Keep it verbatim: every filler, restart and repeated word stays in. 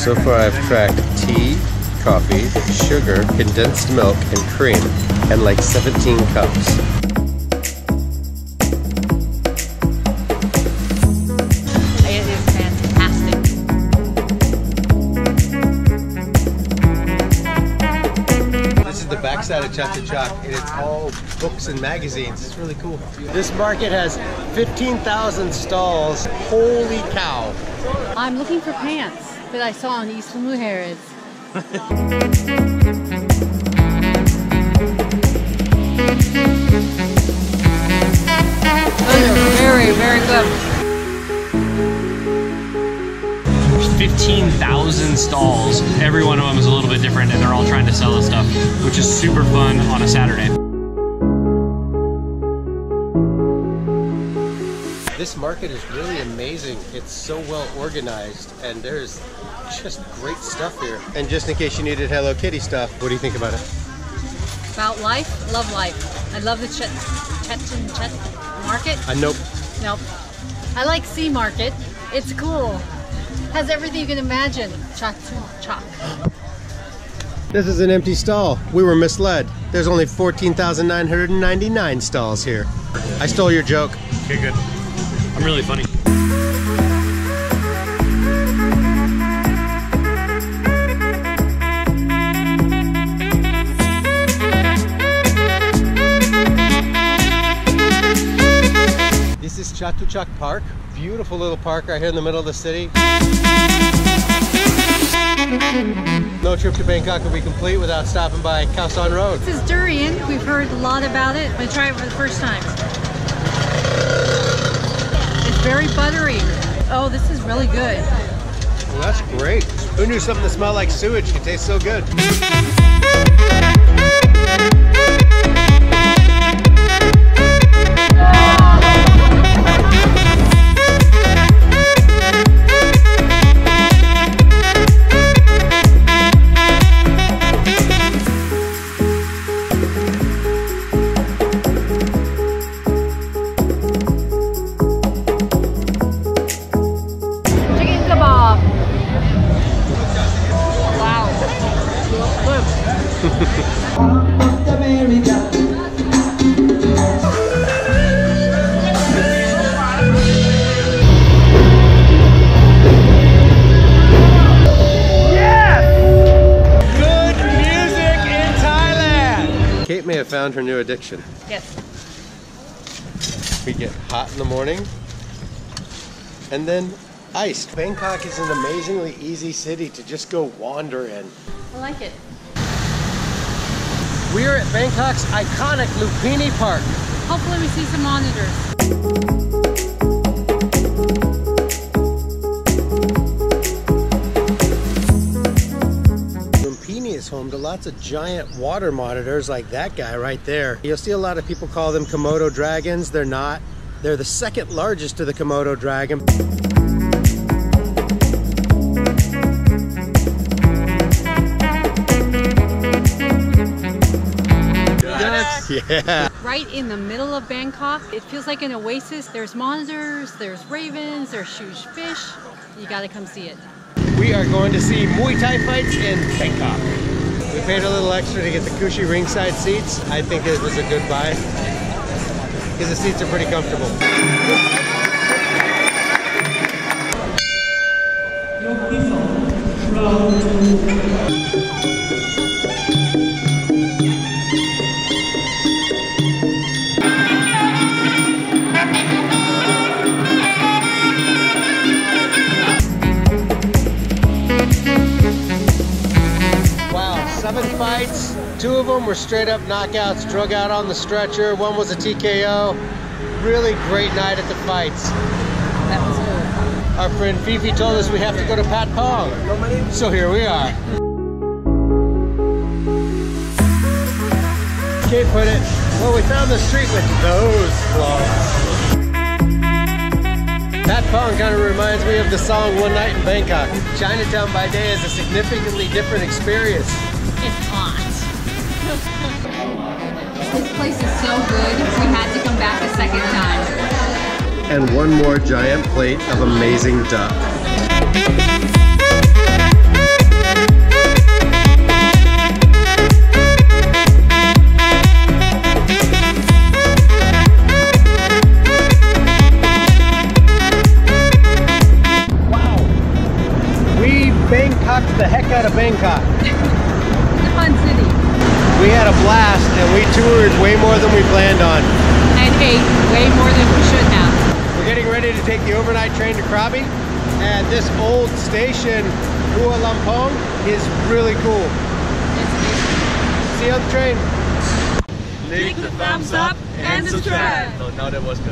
So far I've tracked tea, coffee, sugar, condensed milk, and cream, and like seventeen cups. It is fantastic. This is the backside of Chatuchak, and it's all books and magazines. It's really cool. This market has fifteen thousand stalls. Holy cow. I'm looking for pants that I saw in East Mujeres. Those are very, very good. fifteen thousand stalls. Every one of them is a little bit different, and they're all trying to sell us stuff, which is super fun on a Saturday. This market is really amazing. It's so well organized, and there's just great stuff here. And just in case you needed Hello Kitty stuff, what do you think about it? About life, love life. I love the Chet Chet Chet Market. Uh, nope. Nope. I like Sea Market. It's cool. Has everything you can imagine. Chatuchak. This is an empty stall. We were misled. There's only fourteen thousand nine hundred ninety-nine stalls here. I stole your joke. Okay, good. I'm really funny. This is Chatuchak Park. Beautiful little park right here in the middle of the city. No trip to Bangkok would be complete without stopping by Khao San Road. This is durian. We've heard a lot about it. I'm gonna try it for the first time. Very buttery. Oh, this is really good. Well, that's great. Who knew something that smelled like sewage could taste so good? May have found her new addiction. Yes. We get hot in the morning and then iced. Bangkok is an amazingly easy city to just go wander in. I like it. We're at Bangkok's iconic Lumpini Park. Hopefully we see some monitors. Home to lots of giant water monitors like that guy right there. You'll see a lot of people call them Komodo dragons. They're not. They're the second largest to the Komodo dragon. Ducks. Yeah. Right in the middle of Bangkok. It feels like an oasis. There's monitors, there's ravens, there's huge fish. You gotta come see it. We are going to see Muay Thai fights in Bangkok. We paid a little extra to get the cushy ringside seats. I think it was a good buy because the seats are pretty comfortable. Fights. Two of them were straight up knockouts, drug out on the stretcher. One was a T K O. Really great night at the fights. That was good. Our friend Fifi told us we have to go to Pat Pong. So here we are. Can't put it. Well, we found the street with those flaws. Pat Pong kind of reminds me of the song One Night in Bangkok. Chinatown by day is a significantly different experience. It's hot. This place is so good, we had to come back a second time. And one more giant plate of amazing duck. fun city. We had a blast and we toured way more than we planned on. And ate way more than we should have. We're getting ready to take the overnight train to Krabi. And this old station, Hua Lampong, is really cool. See you on the train. Click the thumbs up and subscribe. Oh, no, that was good.